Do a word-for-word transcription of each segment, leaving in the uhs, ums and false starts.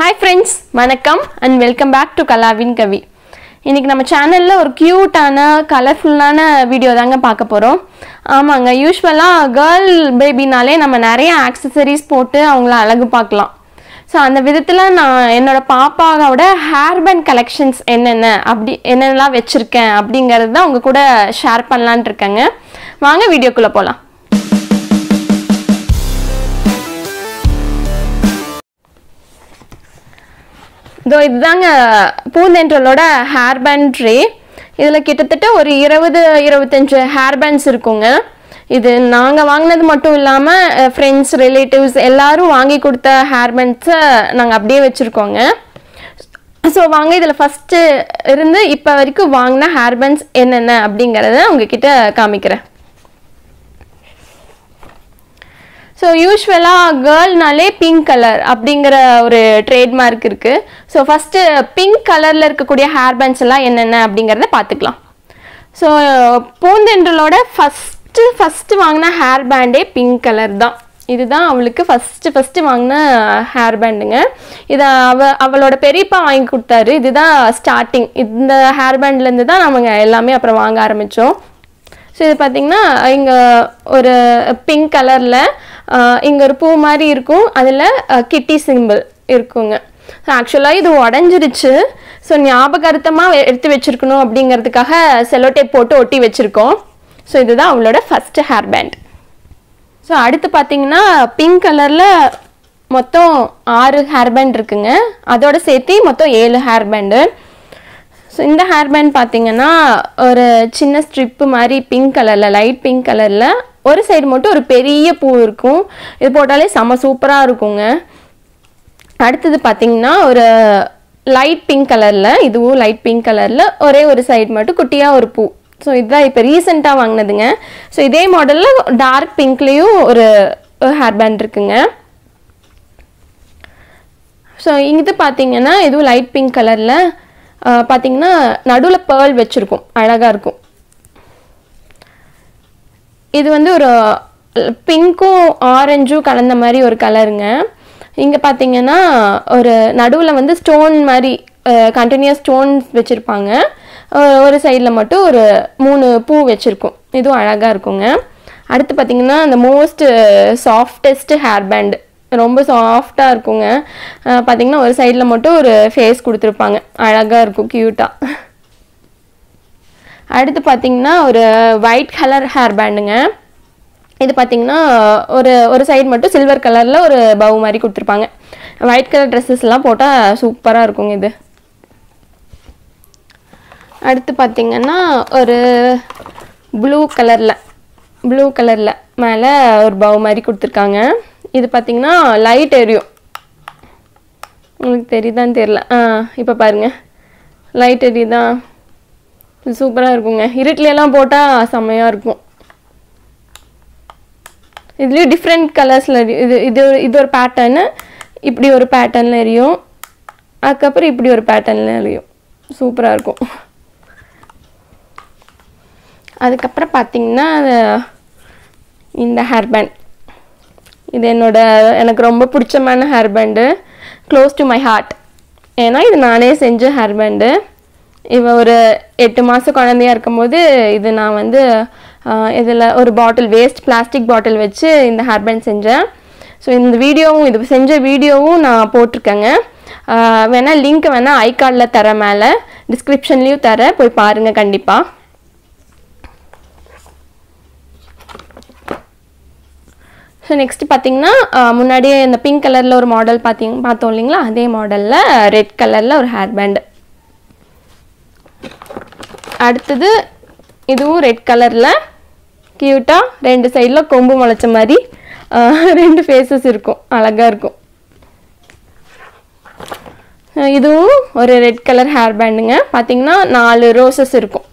Hi friends, வணக்கம் and welcome back to Kalavin Kavi. இன்னைக்கு நம்ம சேனல்ல ஒரு கியூட்டான கலர்ஃபுல்லான வீடியோ தாங்க பார்க்க போறோம். ஆமாங்க, யூசுவலா गर्ल பேபினாலே நம்ம நிறைய ஆக்சஸரீஸ் போட்டு அவங்கள அழகு பார்க்கலாம். சோ அந்த விதத்துல நான் என்னோட பாப்பாவோட ஹேர் பேண்ட் கலெக்ஷன்ஸ் என்னென்ன அப்படி என்னெல்லாம் வெச்சிருக்கேன் அப்படிங்கறத தான் உங்க கூட ஷேர் பண்ணலாம்னு இருக்கேங்க. வாங்க வீடியோக்குள்ள போலாம். दो इदांग पूंदेंट्रलोड हेयर बैंड ट्रे इदला किट्टत्तट्ट ओरु twenty twenty-five हेयर बैंड्स इरुकुंगा इदु नांगा वांगनदु मट्टुम इल्लामा फ्रेंड्स रिलेटिव्स एल्लारुम वांगी कुडुत्ता हेयर बैंड्स नांगा अप्पडिये वेच्चिरुकोंगा सो वांगा इदला फर्स्ट इरुंदु इप्पा वरैक्कुम वांगना हेयर बैंड्स एन्नन्ना अप्पडिंगरदा उंगकिட்ட காமிக்கிறேன் सो यूजुअला गर्ल नाले पिंक कलर அப்படிங்கற ஒரு ட்ரேட்மார்க் இருக்கு सो फर्स्ट पिंक கலர்ல இருக்கக்கூடிய ஹேர் பேண்ட்ஸ் எல்லாம் என்னென்ன அப்படிங்கறத பாத்துக்கலாம் सो பூந்தென்றலோட फर्स्ट फर्स्ट வாங்குன ஹேர் பேண்டே पिंक கலர் தான் இதுதான் அவளுக்கு फर्स्ट फर्स्ट வாங்குன ஹேர் பேண்ட்ங்க இது அவளோட பெரியப்பா வாங்கி கொடுத்தாரு இதுதான் ஸ்டார்டிங் இந்த ஹேர் பேண்ட்ல இருந்து தான் நாமங்க எல்லாமே அப்புறம் வாங்க ஆரம்பிச்சோம் सो இது பாத்தீங்கன்னா இங்க ஒரு பிங்க் கலர்ல இங்க ஒரு பூ மாதிரி இருக்கும் அதுல கிட்டி சிம்பிள் இருக்குங்க சோ एक्चुअली இது உடைஞ்சிருச்சு சோ ஞாபகார்த்தமா எடுத்து வச்சிருக்கணும் அப்படிங்கிறதுக்காக செல்லோ டேப் போட்டு ஒட்டி வச்சிருக்கோம் சோ இதுதான் அவளோட ஃபர்ஸ்ட் ஹேர் பேண்ட் சோ அடுத்து பாத்தீங்கன்னா பிங்க் கலர்ல மொத்தம் six ஹேர் பேண்ட் இருக்குங்க அதோட சேர்த்து மொத்தம் seven ஹேர் பேண்ட் सो இந்த ஹேர் பேண்ட் பாத்தீங்கன்னா ஒரு சின்ன ஸ்ட்ரிப் மாதிரி பிங்க் கலர்ல லைட் பிங்க் கலர்ல ஒரு சைடு மட்டும் ஒரு பெரிய பூ இருக்கும் இது போட்டாலே செம சூப்பரா இருக்கும்ங்க அடுத்து பாத்தீங்கன்னா ஒரு லைட் பிங்க் கலர்ல இதுவும் லைட் பிங்க் கலர்ல ஒரே ஒரு சைடு மட்டும் குட்டியா ஒரு பூ சோ இத இப்ப ரீசன்ட்டா வாங்குனதுங்க சோ இதே மாடல்ல டார்க் பிங்க்லயும் ஒரு ஹேர் பேண்ட் இருக்குங்க சோ இங்க பாத்தீங்கன்னா இது லைட் பிங்க் கலர்ல பாத்தீங்கன்னா நடுவுல pearl வெச்சிருக்கும் அழகா இருக்கும் இது வந்து ஒரு பிங்கும் ஆரஞ்சும் கலந்த மாதிரி ஒரு கலருங்க இங்க பாத்தீங்கன்னா ஒரு நடுவுல வந்து ஸ்டோன் மாதிரி கண்டினியூஸ் ஸ்டோன் வெச்சிருப்பாங்க ஒரு சைடுல மட்டும் ஒரு மூணு பூ வெச்சிருக்கும் இது அழகா இருக்குங்க அடுத்து பாத்தீங்கன்னா அந்த மோஸ்ட் சாஃப்டெஸ்ட் ஹேர் பேண்ட் ரொம்ப சாஃப்ட்டா இருக்குங்க பாத்தீங்கன்னா ஒரு சைடுல மட்டும் ஒரு ஃபேஸ் கொடுத்திருப்பாங்க அழகா இருக்கும் கியூட்டா அடுத்து பாத்தீங்கன்னா ஒரு white color hair bandங்க இது பாத்தீங்கன்னா ஒரு ஒரு சைடு மட்டும் silver கலர்ல ஒரு bow மாதிரி கொடுத்திருப்பாங்க white color dresses எல்லாம் போட்டா சூப்பரா இருக்கும் இது அடுத்து பாத்தீங்கன்னா ஒரு blue கலர்ல blue கலர்ல மேல ஒரு bow மாதிரி கொடுத்திருக்காங்க இது பாத்தீங்கன்னா light எரியும் உங்களுக்கு தெரியுதான்னு தெரியல இப்போ பாருங்க light எரியுதா சூப்பரா இருக்குங்க இருட்ல எல்லாம் போட்டா சமையா இருக்கும் இதுல டிஃபரண்ட் கலர்ஸ்ல இது இது ஒரு பேட்டர்ன் இப்படி ஒரு பேட்டர்ன்ல எரியும் அதுக்கு அப்புறம் இப்படி ஒரு பேட்டர்ன்ல எரியும் சூப்பரா இருக்கும் அதுக்கு அப்புறம் பாத்தீங்கன்னா இந்த ஹேர் பேண்ட் இது என்னோட எனக்கு ரொம்ப பிடிச்சமான hair band close to my heart ஏனா இது நானே செஞ்ச ஹேர் பேண்ட் இவ ஒரு eight மாச குழந்தையா இருக்கும்போது இது நான் வந்து இதல ஒரு பாட்டில் வேஸ்ட் பிளாஸ்டிக் பாட்டில் வச்சு இந்த ஹேர் பேண்ட் செஞ்சேன் சோ இந்த வீடியோவும் இது செஞ்ச வீடியோவும் நான் போட்டுர்க்கேங்க வேணா லிங்க் வேணா ஐகார்ட்ல தர மேல டிஸ்கிரிப்ஷன்லயும் தர போய் பாருங்க கண்டிப்பா சோ நெக்ஸ்ட் பாத்தீங்கன்னா முன்னாடி இந்த பிங்க் கலர்ல ஒரு மாடல் பாத்தீங்க பார்த்தோம் இல்லீங்களா அதே மாடல்ல ரெட் கலர்ல ஒரு ஹேர் பேண்ட் அடுத்து இதுவும் ரெட் கலர்ல கியூட்டா ரெண்டு சைடுல கொம்பு முளைச்ச மாதிரி ரெண்டு ஃபேसेस இருக்கும் அழகா இருக்கும் இதுவும் ஒரு ரெட் கலர் ஹேர் பேண்ட்ங்க பாத்தீங்கன்னா நாலு ரோசஸ் இருக்கும்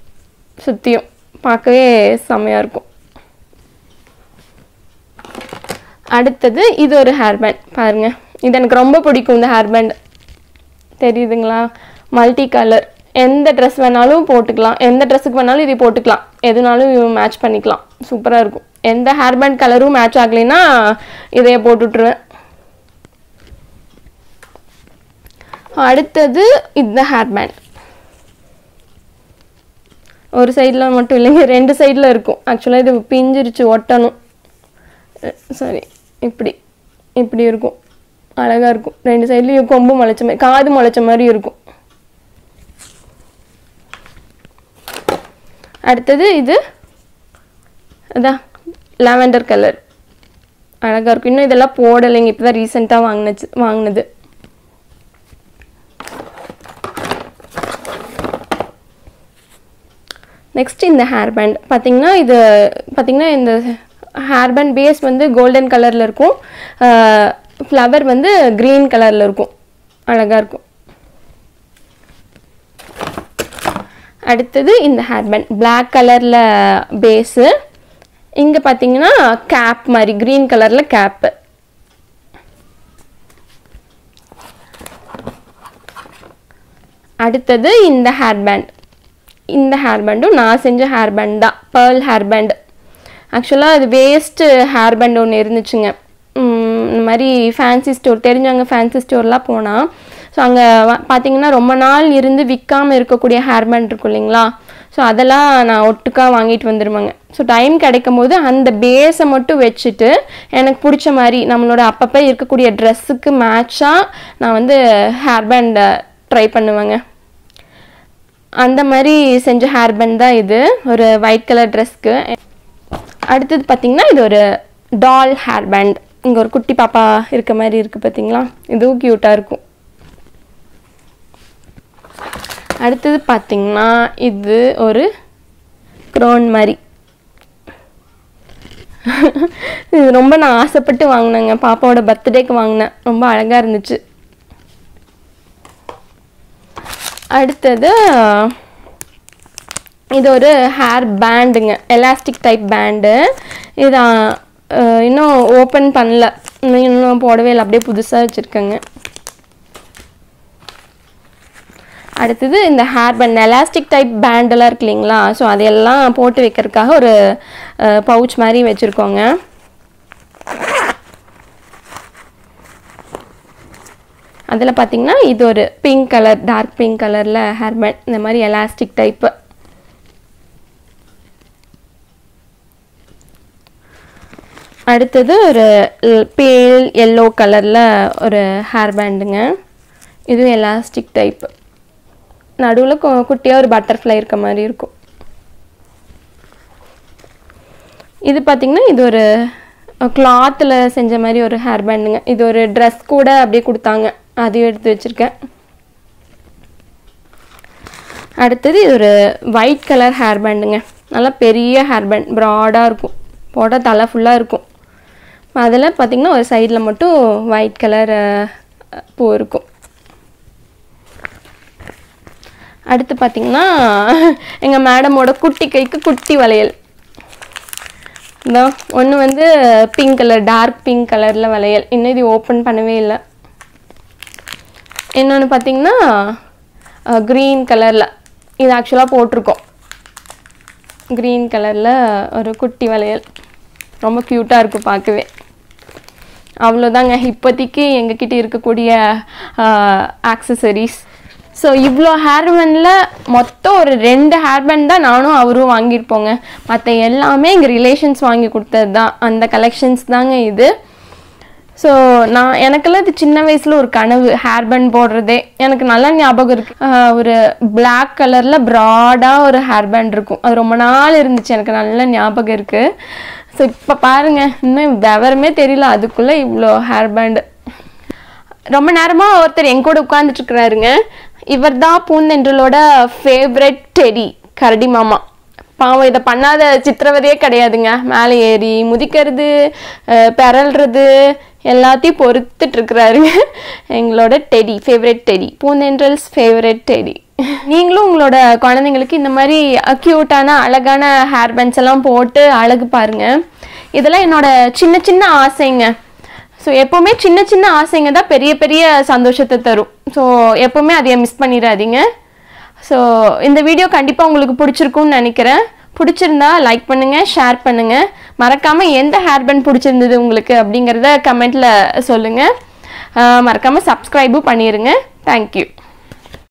சுத்தியும் பார்க்கவே சமையா இருக்கும் அடுத்து இது ஒரு ஹேர் பேண்ட் பாருங்க இது எனக்கு ரொம்ப பிடிக்கும் இந்த ஹேர் பேண்ட் தெரியுதுங்களா மல்டி கலர் எந்த Dress வேணாலும் போட்டுக்கலாம் எந்த Dressக்கு வேணாலும் இது போட்டுக்கலாம் எதுனாலும் மேட்ச் பண்ணிக்கலாம் சூப்பரா இருக்கும் எந்த ஹேர் பேண்ட் கலரும் மேட்ச் ஆகலைனா இதையே போட்டுட்டுறேன் அடுத்து இந்த ஹேர் பேண்ட் ஒரு சைடுல மட்டும் இல்லங்க ரெண்டு சைடுல இருக்கும் एक्चुअली இது பிஞ்சிருச்சு ஒட்டணும் சாரி இப்படி இப்படி இருக்கும் அழகா இருக்கும் ரெண்டு சைடுலயும் கொம்பு முளைச்ச மாதிரி காது முளைச்ச மாதிரி இருக்கும் அடுத்து இது அத லாவெண்டர் கலர் அழகா இருக்கு இன்னும் இதெல்லாம் போடலங்க இப்போதான் ரீசன்ட்டா வாங்குனது வாங்குனது next in the hair band पातींगना इदु पातींगना in the hair band base வந்து கோல்டன் கலர்ல இருக்கும் ஃப்ளவர் வந்து கிரீன் கலர்ல இருக்கும் அழகா இருக்கும் அடுத்து இந்த ஹேர் பேண்ட் Black கலர்ல பேஸ் இங்க பாத்தீங்கன்னா கேப் மாதிரி கிரீன் கலர்ல கேப் அடுத்து இந்த hair band in hair band ना से hair band pearl hair band actual अब वेस्ट हेयर बैंड इनमारी फैंसी स्टोर तेरिंजवंगा फैंसी स्टोरला पोना सो अंगे पातींगना रोम्ब नाल इरुंदु विक्काम इरुक्ककूडिय हेयर बैंड इरुक्कु इल्लेंगला सो अदला ना ओट्टुक्का वांगिट्टु वंदिरुवांगा सो टाइम कडेक्कुம்போது அந்த பேஸ் மட்டும் வெச்சிட்டு எனக்கு பிடிச்ச மாதிரி நம்மளோட அப்பப்ப இருக்கக்கூடிய Dress-க்கு மேட்சா நான் வந்து ஹேர் பேண்ட் ட்ரை பண்ணுவாங்க அந்த மாதிரி செஞ்ச ஹேர் பேண்ட் தான் இது ஒரு ஒயிட் கலர் Dress-க்கு அடுத்து பாத்தீங்கன்னா இது ஒரு டால் ஹேர் பேண்ட் இங்க ஒரு குட்டி பாப்பா இருக்க மாதிரி இருக்கு பாத்தீங்களா இதுவும் கியூட்டா இருக்கும் அடுத்து பாத்தீங்கன்னா இது ஒரு க்ரோன் மாதிரி இது ரொம்ப நான் ஆசைப்பட்டு வாங்குனேங்க பாப்பாவோட பர்த்டேக்கு வாங்குனேன் ரொம்ப அழகா இருந்துச்சு அடுத்து இது ஒரு ஹேர் பேண்ட்ங்க எலாஸ்டிக் டைப் பேண்ட் இது இன்னும் ஓபன் பண்ணல இன்னும் போடவே இல்ல அப்படியே புதுசா வச்சிருக்கங்க அடுத்து இந்த hair band elastic type band எல்லாம் இருக்குலீங்களா சோ அதெல்லாம் போட்டு வைக்கிறதுக்காக ஒரு பவுச் மாதிரி வச்சிருக்கோங்க அதில பாத்தீங்கன்னா இது ஒரு பிங்க் கலர் டார்க் பிங்க் கலர்ல ஹேர் பேண்ட் இந்த மாதிரி எலாஸ்டிக் டைப் அடுத்து ஒரு பேல் yellow கலர்ல ஒரு ஹேர் பேண்ட்ங்க இது எலாஸ்டிக் டைப் நடுவுல குட்டியா ஒரு பட்டர்ஃப்ளை இருக்க மாதிரி இருக்கும் இது பாத்தீங்கன்னா இது ஒரு கிளாத்ல செஞ்ச மாதிரி ஒரு ஹேர் பேண்ட்ங்க இது ஒரு Dress கூட அப்படியே கொடுத்தாங்க அது எடுத்து வச்சிருக்கேன் அடுத்து இது ஒரு ஒயிட் கலர் ஹேர் பேண்ட்ங்க நல்ல பெரிய ஹேர் பேண்ட் பிராடா இருக்கும் போட தலை ஃபுல்லா இருக்கும் அதுல பாத்தீங்கன்னா ஒரு சைடுல மட்டும் ஒயிட் கலர் பூ இருக்கும் அடுத்து பாத்தீங்கன்னா எங்க மேடமோட குட்டி கைக்கு குட்டி வளையல் இதோ ஒன்னு வந்து பிங்க் கலர் டார்க் பிங்க் கலர்ல வளையல் இன்னும் இது ஓபன் பண்ணவே இல்ல என்னன்னு பாத்தீங்கன்னா green கலர்ல இது एक्चुअली போட்டுருக்கோம் green கலர்ல ஒரு குட்டி வளையல் ரொம்ப கியூட்டா இருக்கு பார்க்கவே அவ்வளவுதான்ங்க இப்போதைக்கு எங்க கிட்ட இருக்க கூடிய accessories सो इव्लो हेयर बैंडல மொத்தம் ஒரு ரெண்டு ஹேர் பேண்ட் தான் நானும் அவரும் வாங்கி இருப்போங்க மத்த எல்லாமே எங்க ரிலேஷன்ஸ் வாங்கி கொடுத்தது தான் அந்த கலெக்ஷன்ஸ் தாங்க இது சோ நான் எனக்குல இது சின்ன வயசுல ஒரு கனவு ஹேர் பேண்ட் போடுறதே எனக்கு நல்ல ஞாபகம் இருக்கு ஒரு Black கலர்ல பிராடா ஒரு ஹேர் பேண்ட் இருக்கும் அது ரொம்ப நாள் இருந்துச்சு எனக்கு நல்ல ஞாபகம் இருக்கு சோ இப்ப பாருங்க இன்னும் விவரமே தெரியல அதுக்குள்ள இவ்ளோ ஹேர் பேண்ட் ரொம்ப நேரமா ஒருத்தர் எங்க கூட உட்கார்ந்துட்டு இருக்காருங்க இவர்தா பூந்தென்றலோட ஃபேவரட் டெடி கரடி மாமா பாவம் இத பண்ணாத சித்திரவதையே கிடையாதுங்க மேலே ஏறி முதிக்கிறது பெறல்றது எல்லாத்தையும் பொறுத்துட்டு இருக்காருங்க எங்களோட டெடி ஃபேவரட் டெடி பூந்தென்றல்ஸ் ஃபேவரட் டெடி நீங்களும் உங்களோட குழந்தைகளுக்கு இந்த மாதிரி அக்யூட்டான அழகான ஹேர் பேண்ட்ஸ் எல்லாம் போட்டு அழகு பாருங்க இதெல்லாம் என்னோட சின்ன சின்ன ஆசைங்க सो எப்பவுமே சின்ன சின்ன ஆசைங்க தான் பெரிய பெரிய சந்தோஷத்தை தரும் சோ எப்பவுமே அதைய மிஸ் பண்ணிராதீங்க சோ இந்த வீடியோ கண்டிப்பா உங்களுக்கு பிடிச்சிருக்கும்னு நினைக்கிறேன் பிடிச்சிருந்தா லைக் பண்ணுங்க ஷேர் பண்ணுங்க மறக்காம எந்த ஹேர் பேண்ட் பிடிச்சிருந்தது உங்களுக்கு அப்படிங்கறத கமெண்ட்ல சொல்லுங்க மறக்காம Subscribe பண்ணிருங்க Thank you.